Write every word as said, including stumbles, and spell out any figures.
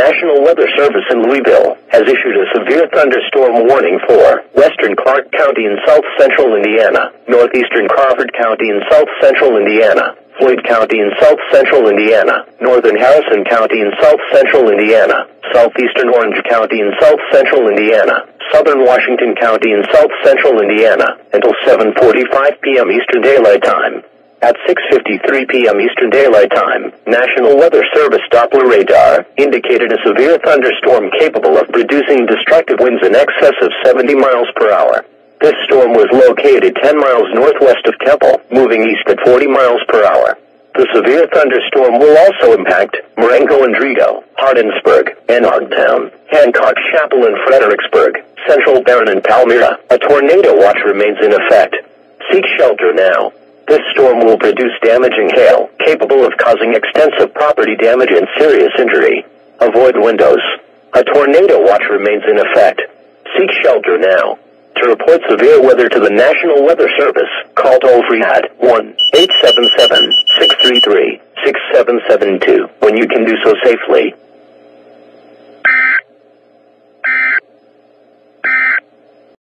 National Weather Service in Louisville has issued a severe thunderstorm warning for western Clark County in south central Indiana, northeastern Crawford County in south central Indiana, Floyd County in south central Indiana, northern Harrison County in south central Indiana, southeastern Orange County in south central Indiana, southern Washington County in south central Indiana until seven forty-five p m Eastern Daylight Time. At six fifty-three p m Eastern Daylight Time, National Weather Service Doppler radar indicated a severe thunderstorm capable of producing destructive winds in excess of seventy miles per hour. This storm was located ten miles northwest of Temple, moving east at forty miles per hour. The severe thunderstorm will also impact Marengo and Drigo, Hardinsburg, Ennardtown, Hancock Chapel and Fredericksburg, Central Barron and Palmyra. A tornado watch remains in effect. Seek shelter now. This storm will produce damaging hail, capable of causing extensive property damage and serious injury. Avoid windows. A tornado watch remains in effect. Seek shelter now. To report severe weather to the National Weather Service, call toll-free at one eight seven seven, six three three, six seven seven two when you can do so safely.